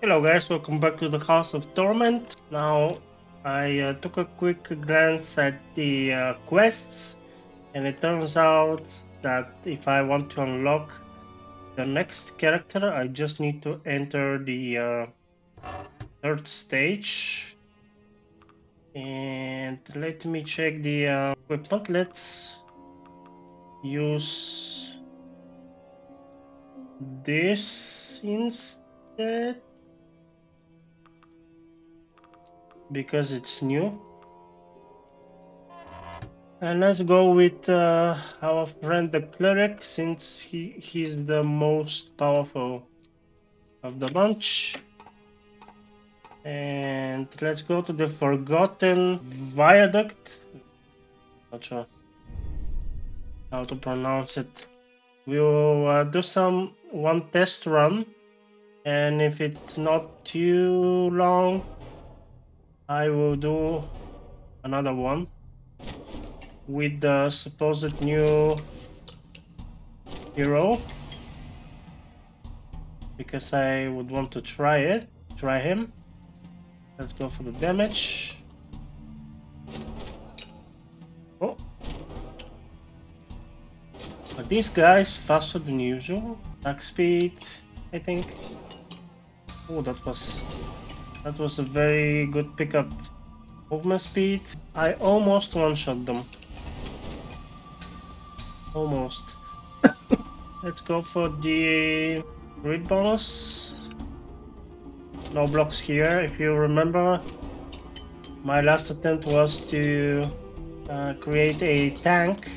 Hello guys, welcome back to the Halls of Torment. Now I took a quick glance at the quests, and it turns out that if I want to unlock the next character, I just need to enter the third stage. And let me check the equipment. Let's use this instead, because it's new. And let's go with our friend the cleric, since he's the most powerful of the bunch. And let's go to the Forgotten Viaduct. Not sure how to pronounce it. We'll do one test run, and if it's not too long, I will do another one with the supposed new hero, because I would want to try him. Let's go for the damage. Oh, but this guy's faster than usual. Attack speed, I think. Oh, that was a very good pickup. Movement speed. I almost one-shot them. Almost. Let's go for the grid bonus. No blocks here. If you remember, my last attempt was to create a tank,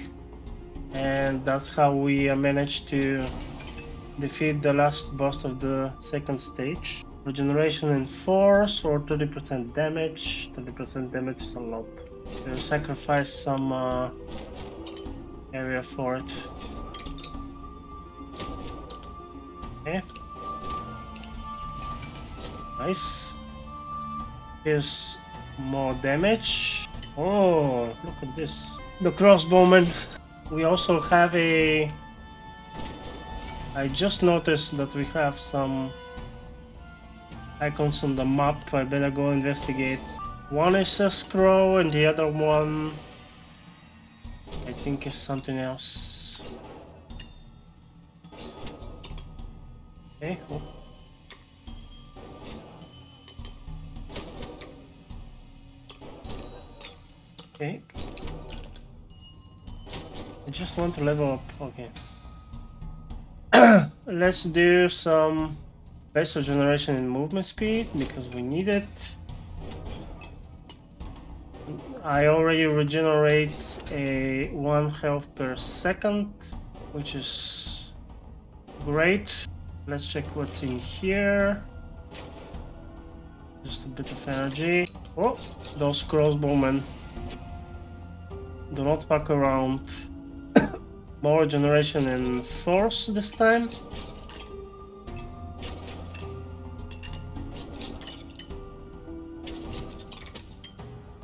and that's how we managed to defeat the last boss of the second stage. Regeneration in force, or 30% damage. 30% damage is a lot. We'll sacrifice some area for it. Okay. Nice. Here's more damage. Oh, look at this. The crossbowman. We also have a... I just noticed that we have some icons on the map. I better go investigate. One is a scroll, and the other one I think is something else. Okay. Oh. Okay. I just want to level up. Okay. Let's do some base regeneration in movement speed, because we need it. I already regenerate a 1 health per second, which is great. Let's check what's in here. Just a bit of energy. Oh, those crossbowmen. Do not fuck around. More regeneration in force this time.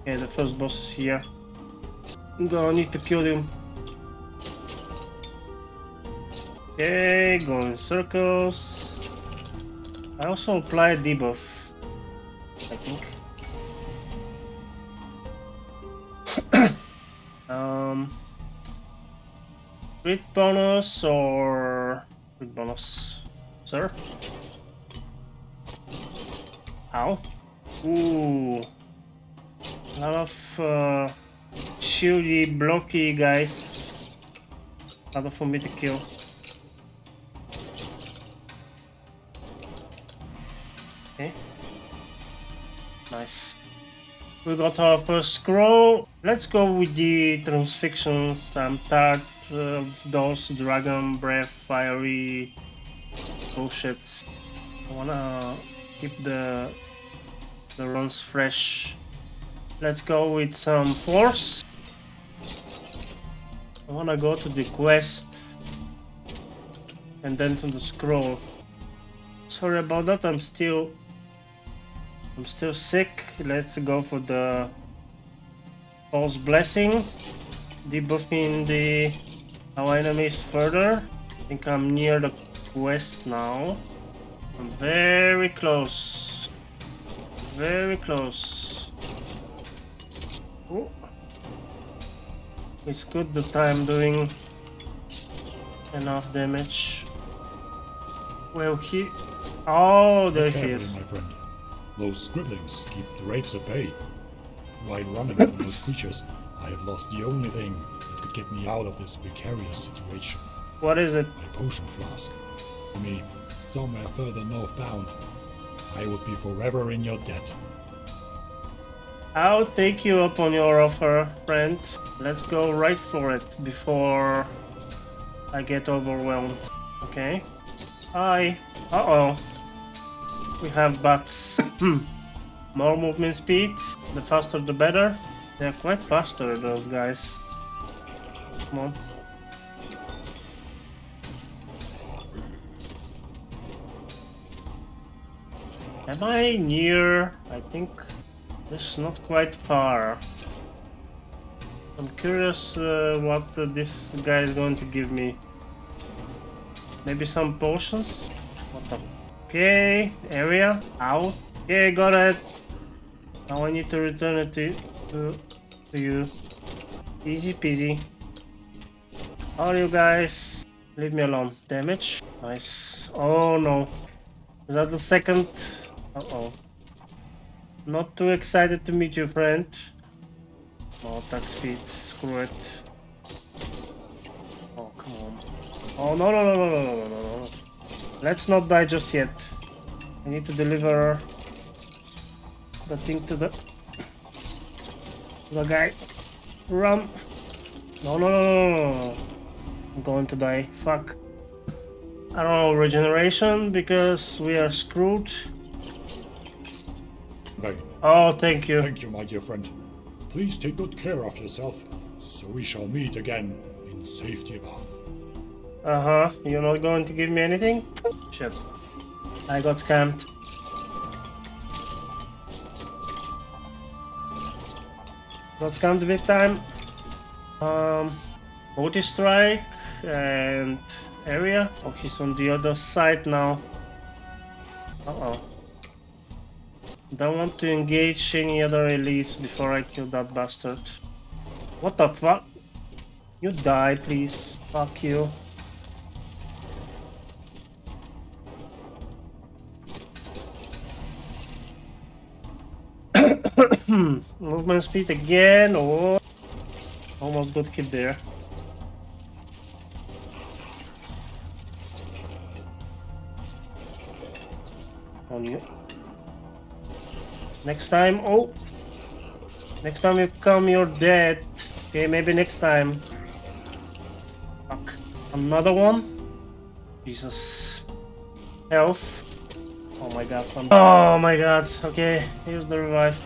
Yeah, the first boss is here. I'm gonna need to kill him. Okay, go in circles. I also apply a debuff, I think. Crit bonus or crit bonus, sir? Ow. Ooh. A lot of shieldy, blocky guys. Harder for me to kill. Okay. Nice. We got our first scroll. Let's go with the transfixions. I'm tired of those dragon breath, fiery bullshit. I wanna keep the runs fresh. Let's go with some force. I wanna go to the quest and then to the scroll. Sorry about that, I'm still sick. Let's go for the false blessing. Debuffing our enemies further. I think I'm near the quest now. I'm very close. Very close. Oh. It's good that I'm doing enough damage. Well, he... Oh, there he is. My friend. Those scribblings keep the wraiths at bay. While running from those creatures, I have lost the only thing that could get me out of this precarious situation. What is it? My potion flask. For me, somewhere further northbound, I would be forever in your debt. I'll take you up on your offer, friend. Let's go right for it before I get overwhelmed. Okay. Hi. Uh-oh. We have bats. More movement speed. The faster the better. They're quite faster, those guys. Come on. Am I near? I think this is not quite far. I'm curious what this guy is going to give me. Maybe some potions? What the? Okay, area. Ow. Okay, got it. Now I need to return it to you. Easy peasy. How are you guys? Leave me alone. Damage. Nice. Oh no. Is that the second? Uh-oh. Not too excited to meet you, friend. Oh, attack speed. Screw it. Oh, come on. Oh, no, no, no, no, no, no, no, no. Let's not die just yet. I need to deliver the thing to the guy. Run. No, no, no, no, no. I'm going to die. Fuck. I don't know, regeneration, because we are screwed. Right. Oh, thank you. Thank you, my dear friend. Please take good care of yourself, so we shall meet again in safety above. Uh-huh. You're not going to give me anything? Shit. I got scammed. Got scammed big time. Multi-strike and area. Oh, he's on the other side now. Uh-oh. Don't want to engage any other elites before I kill that bastard. What the fuck? You die, please. Fuck you. Movement speed again. Oh, almost got hit there. On you. Next time. Oh, next time you come, you're dead. Okay, maybe next time. Fuck. Another one. Jesus. Health. Oh my god. Oh my god. Okay, here's the revive.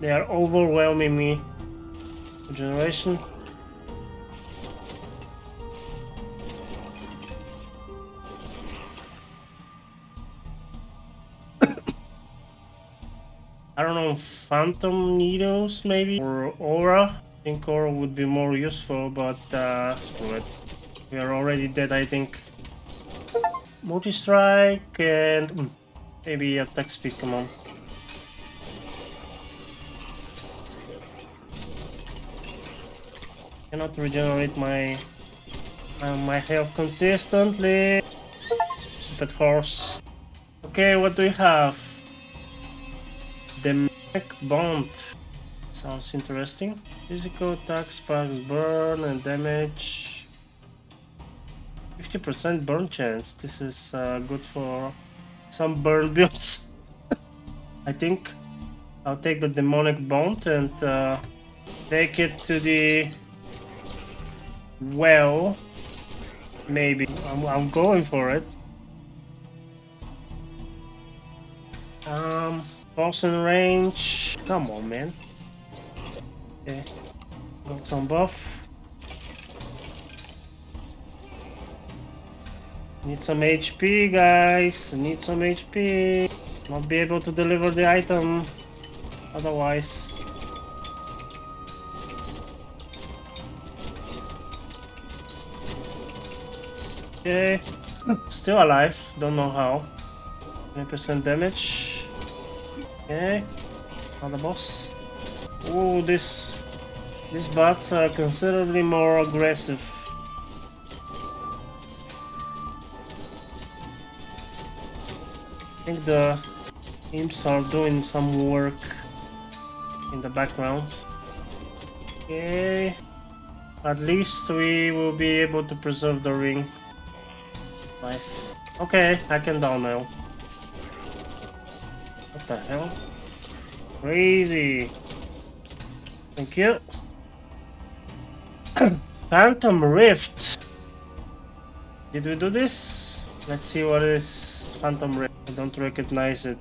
They are overwhelming me. Regeneration. I don't know, phantom needles maybe? Or aura? I think aura would be more useful, but screw it. We are already dead, I think. Multi-strike and maybe attack speed, come on. I cannot regenerate my health consistently. Stupid horse. Okay, what do we have? The mech bond. Sounds interesting. Physical attack sparks burn and damage. 50% burn chance. This is good for some burn builds. I think I'll take the demonic bond and take it to the well. Maybe I'm going for it. Boss in range. Come on, man. Okay. Got some buff. Need some HP, guys. Need some HP. Not be able to deliver the item otherwise. Okay. Still alive. Don't know how. 20% damage. Okay. Another boss. Ooh, these bats are considerably more aggressive. I think the imps are doing some work in the background. Okay. At least we will be able to preserve the ring. Nice. Okay, I can down now. What the hell? Crazy. Thank you. Phantom Rift. Did we do this? Let's see what is Phantom Rift. I don't recognize it.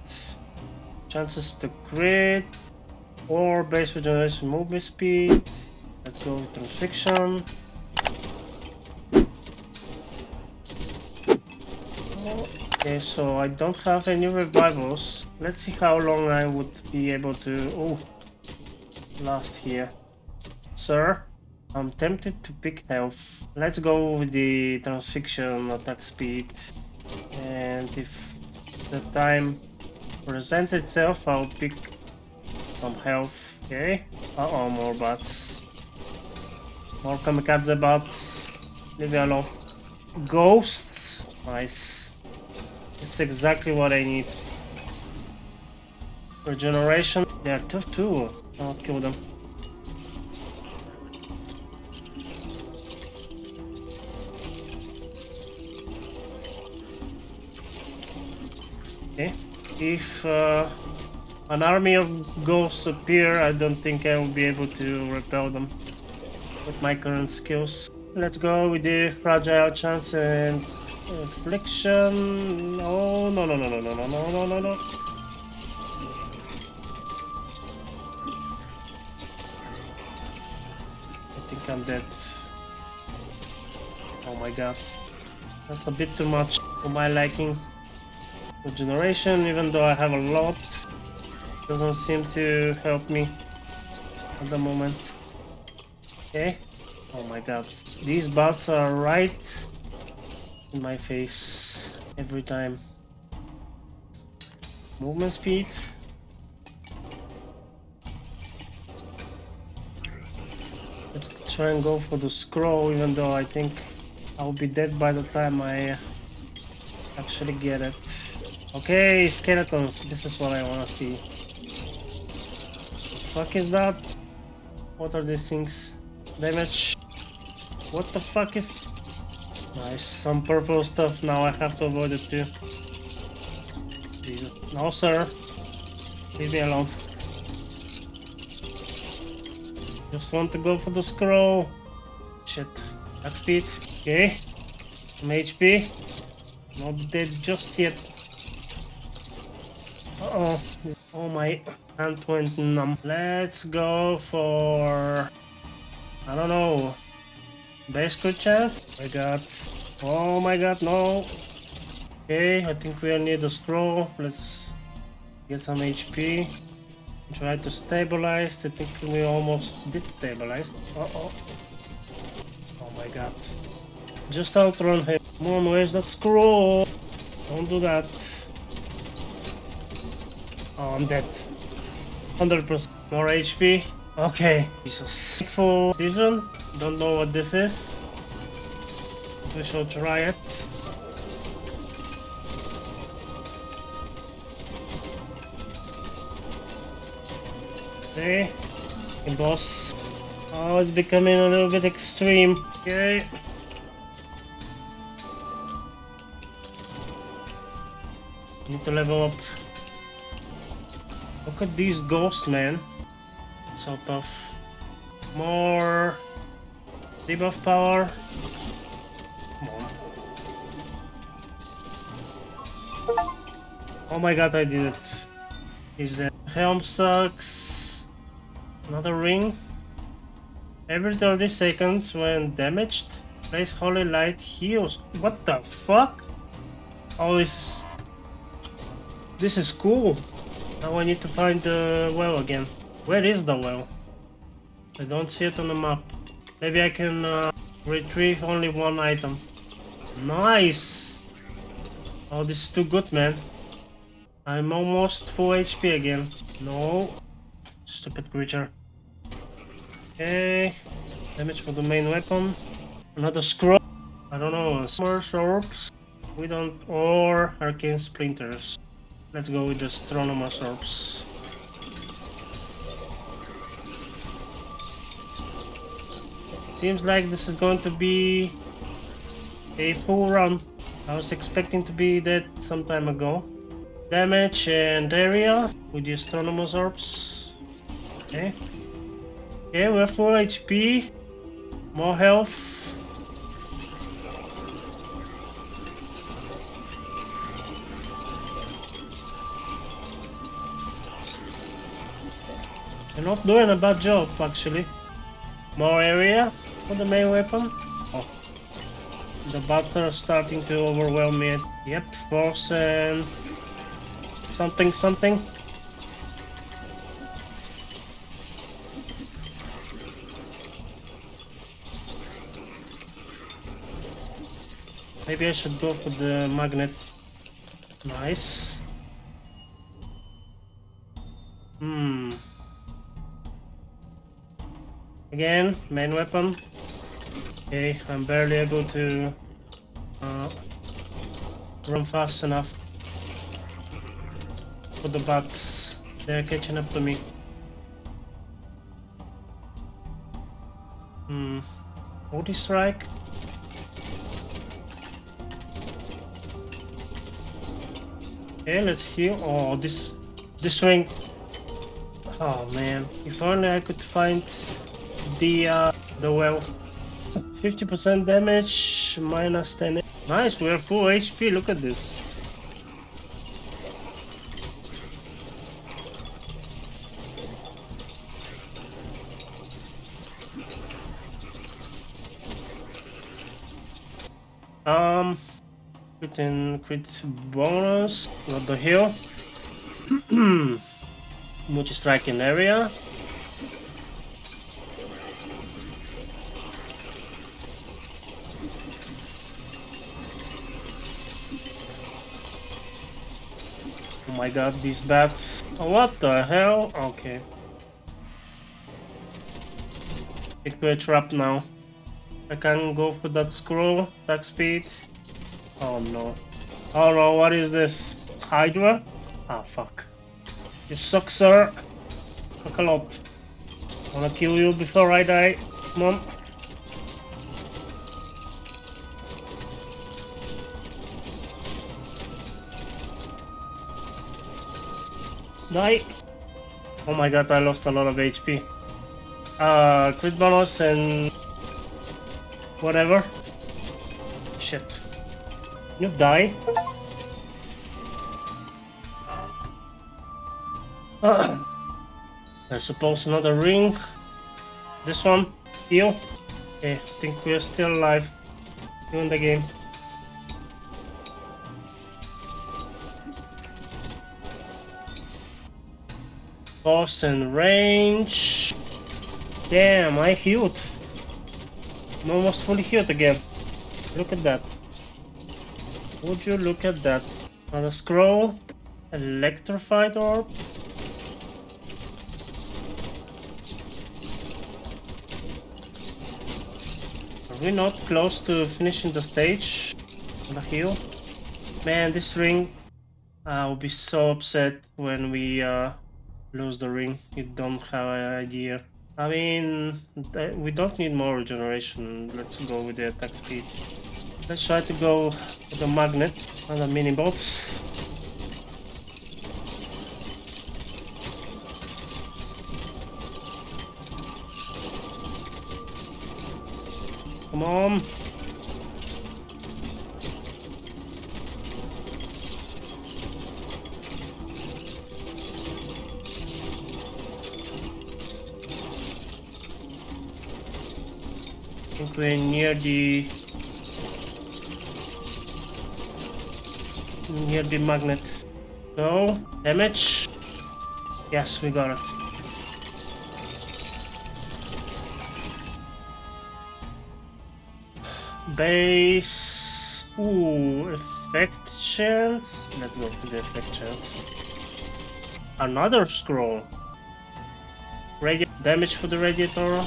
Chances to crit. Or base regeneration movement speed. Let's go with Transfixion. Okay, so I don't have any revivals. Let's see how long I would be able to... Oh, last here. Sir, I'm tempted to pick health. Let's go with the Transfixion attack speed. And if the time presents itself, I'll pick some health. Okay. Uh-oh, more bats. More kamikaze bats. Leave me alone. Ghosts. Nice. It's exactly what I need. Regeneration. They are tough too. I'll kill them. Okay. If an army of ghosts appear, I don't think I will be able to repel them with my current skills. Let's go with the Fragile Chance and Affliction. Oh no. I think I'm dead. Oh my god. That's a bit too much for my liking. Regeneration, even though I have a lot, doesn't seem to help me at the moment. Okay. Oh my god. These bats are right in my face every time. Movement speed. Let's try and go for the scroll, even though I think I'll be dead by the time I actually get it. Okay, skeletons. This is what I wanna see. The fuck is that? What are these things? Damage. What the fuck is... Nice, some purple stuff, now I have to avoid it too. Jesus. No sir, leave me alone. Just want to go for the scroll. Shit. Attack speed, okay. Some HP. Not dead just yet. Uh oh, oh my hand went numb. Let's go for... I don't know. Best crit chance? I got... Oh my god, no! Okay, I think we are near the scroll. Let's get some HP. Try to stabilize. I think we almost did stabilize. Uh-oh. Oh my god. Just outrun him. Come on, where's that scroll? Don't do that. Oh, I'm dead. 100%. More HP. Okay, Jesus. Full decision. Don't know what this is. We shall try it. Okay, hey, boss. Oh, it's becoming a little bit extreme. Okay. Need to level up. Look at these ghosts, man. So tough. More debuff power. Come on. Oh my god, I did it. Is that helm sucks? Another ring. Every 30 seconds when damaged, place holy light heals. What the fuck? Oh, this is cool. Now I need to find the well again. Where is the well? I don't see it on the map. Maybe I can retrieve only one item. Nice! Oh, this is too good, man. I'm almost full HP again. No. Stupid creature. Okay. Damage for the main weapon. Another scroll. I don't know. Summer orbs. We don't. Or arcane splinters. Let's go with the astronomer's orbs. Seems like this is going to be a full run. I was expecting to be dead some time ago. Damage and area with the astronomer's orbs. Okay. Okay, we're full HP. More health. You're not doing a bad job, actually. More area for the main weapon. Oh, the bats are starting to overwhelm me. Yep, force and something. Maybe I should go for the magnet. Nice. Again, main weapon. Okay, I'm barely able to run fast enough for the bats. They're catching up to me. Body strike. Okay, let's heal. Oh, this swing. Oh man, if only I could find the well. 50% damage, minus 10. Nice, we're full HP. Look at this. Crit and crit bonus. Got the heal. Multi strike in area. Oh my god, these bats. Oh, what the hell? Okay. It will trap now. I can go for that scroll, attack speed. Oh no. Oh no, what is this? Hydra? Ah, fuck. You suck, sir. Fuck a lot. I wanna kill you before I die. Come on. Die. Oh my god, I lost a lot of HP. Crit bonus and whatever. Shit. You die. I suppose another ring. This one. Heal. Okay, I think we are still alive. Still in the game. Boss and range. Damn, I healed. I'm almost fully healed again. Look at that. Would you look at that? Another scroll. Electrified orb. Are we not close to finishing the stage? The heal. Man, this ring. I'll be so upset when we lose the ring. You don't have an idea. I mean, we don't need more regeneration. Let's go with the attack speed. Let's try to go for the magnet and the mini bot. Come on. We're near the magnet. So damage. Yes, we got it. Base Ooh, effect chance. Let's go for the effect chance. Another scroll. Damage for the radiator.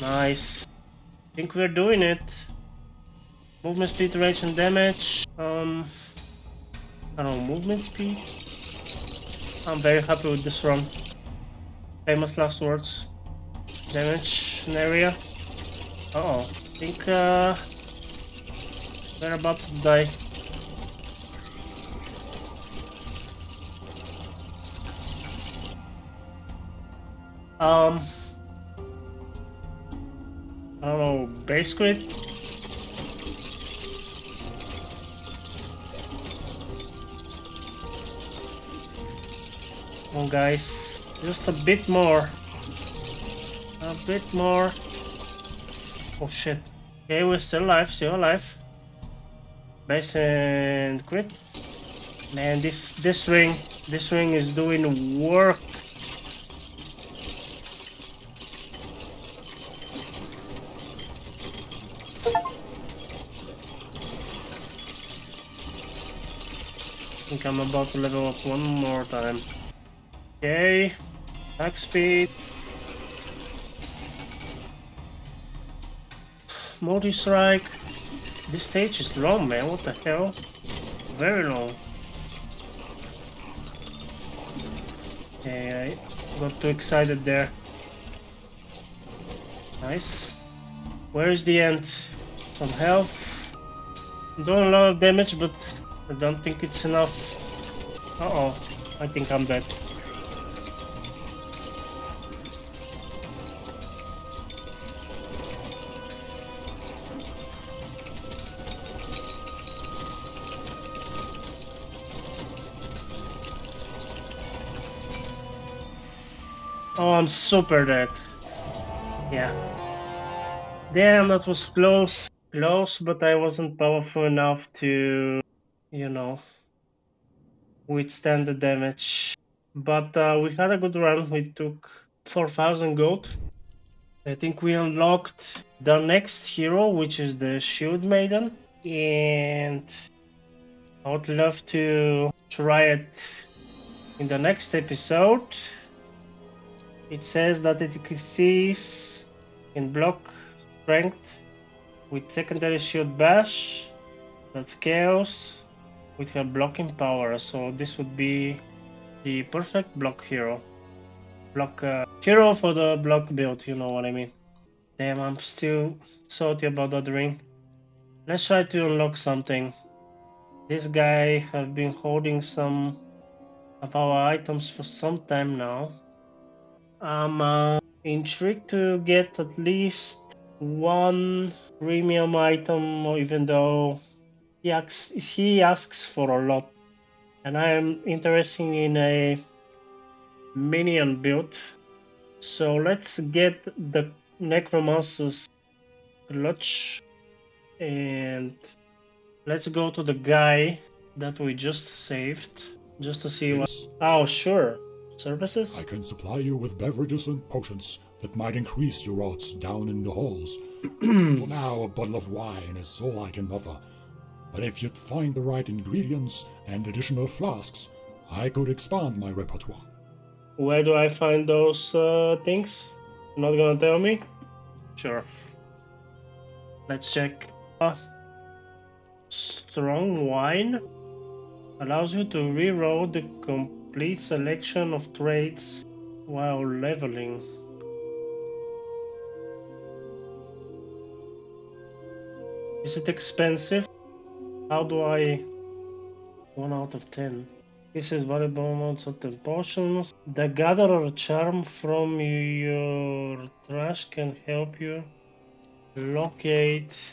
Nice. I think we're doing it. Movement speed, range, and damage. I don't know, movement speed. I'm very happy with this run. Famous last words. Damage in area. Uh oh. I think we're about to die. I don't know, base crit? Come on guys, just a bit more. A bit more. Oh shit. Okay, we're still alive. Base and crit. Man, this ring is doing work. I think I'm about to level up one more time. Okay, attack speed. Multi-strike. This stage is long, man, what the hell? Very long. Okay, I got too excited there. Nice. Where is the end? Some health. I'm doing a lot of damage, but I don't think it's enough. Uh-oh, I think I'm dead. Oh, I'm super dead. Yeah. Damn, that was close. Close, but I wasn't powerful enough to, you know, withstand the damage. But we had a good run. We took 4,000 gold. I think we unlocked the next hero, which is the Shield Maiden, and I would love to try it in the next episode. It says that it exceeds in block strength with secondary shield bash. That's chaos with her blocking power, so this would be the perfect block hero. Block hero for the block build, you know what I mean. Damn, I'm still salty about that ring. Let's try to unlock something. This guy has been holding some of our items for some time now. I'm intrigued to get at least one premium item, even though he asks for a lot, and I am interested in a minion build. So let's get the Necromancer's Clutch, and let's go to the guy that we just saved, just to see what. Oh sure, services. I can supply you with beverages and potions that might increase your odds down in the halls. For now, a bottle of wine is all I can offer. But if you'd find the right ingredients and additional flasks, I could expand my repertoire. Where do I find those things? You're not gonna tell me? Sure. Let's check. Strong wine allows you to reroll the complete selection of traits while leveling. Is it expensive? How do I... 1 out of 10. This is valuable amounts of the potions. The Gatherer Charm from your trash can help you locate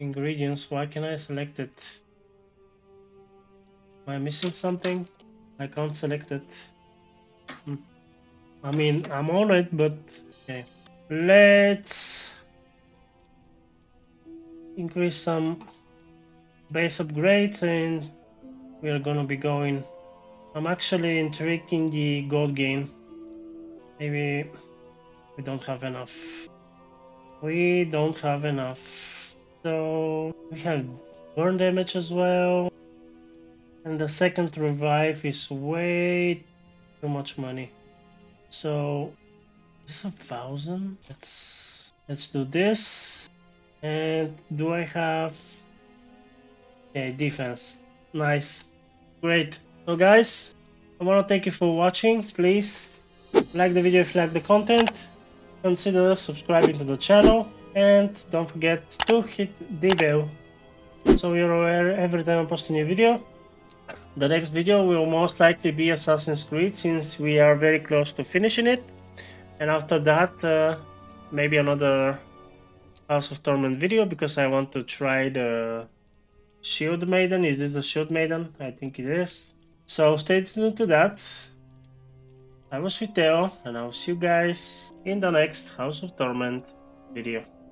ingredients. Why can I select it? Am I missing something? I can't select it. I mean, I'm on it, but... Okay. Let's... increase some base upgrades, and we're gonna be going. I'm actually intrigued in the gold game. Maybe we don't have enough. so we have burn damage as well. And the second revive is way too much money. So it's 1,000. Let's do this. And do I have okay, defense? Nice. Great. So guys, I want to thank you for watching. Please like the video if you like the content. Consider subscribing to the channel and don't forget to hit the bell so you're aware every time I post a new video. The next video will most likely be Assassin's Creed, since we are very close to finishing it, and after that maybe another Halls of Torment video, because I want to try the Shield Maiden. Is this the Shield Maiden? I think it is. So stay tuned to that. I was Witeo, and I'll see you guys in the next Halls of Torment video.